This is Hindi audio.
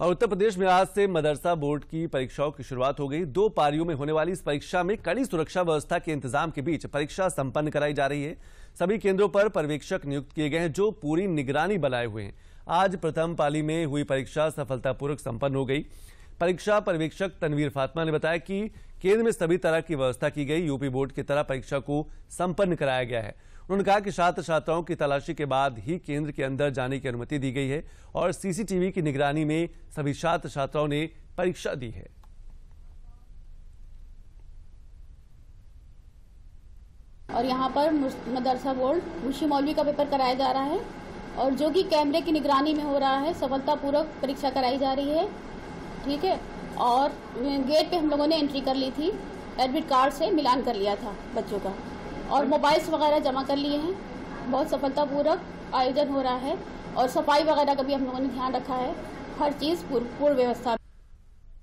और उत्तर प्रदेश में आज से मदरसा बोर्ड की परीक्षाओं की शुरुआत हो गई। दो पारियों में होने वाली इस परीक्षा में कड़ी सुरक्षा व्यवस्था के इंतजाम के बीच परीक्षा संपन्न कराई जा रही है। सभी केंद्रों पर पर्यवेक्षक नियुक्त किए गए हैं जो पूरी निगरानी बनाए हुए हैं। आज प्रथम पाली में हुई परीक्षा सफलतापूर्वक संपन्न हो गई। परीक्षा पर्यवेक्षक तनवीर फातमा ने बताया कि केंद्र में सभी तरह की व्यवस्था की गई। यूपी बोर्ड की तरह परीक्षा को संपन्न कराया गया है। उन्होंने कहा कि छात्र छात्राओं की तलाशी के बाद ही केंद्र के अंदर जाने की अनुमति दी गई है और सीसीटीवी की निगरानी में सभी छात्र छात्राओं ने परीक्षा दी है। और यहाँ पर मदरसा बोर्ड मुफ्ती मौलवी का पेपर कराया जा रहा है और जो कि कैमरे की निगरानी में हो रहा है। सफलतापूर्वक परीक्षा कराई जा रही है, ठीक है। और गेट पे हम लोगों ने एंट्री कर ली थी, एडमिट कार्ड से मिलान कर लिया था बच्चों का और मोबाइल्स वगैरह जमा कर लिए हैं। बहुत सफलतापूर्वक आयोजन हो रहा है और सफाई वगैरह का भी हम लोगों ने ध्यान रखा है। हर चीज़ पूर्व व्यवस्था।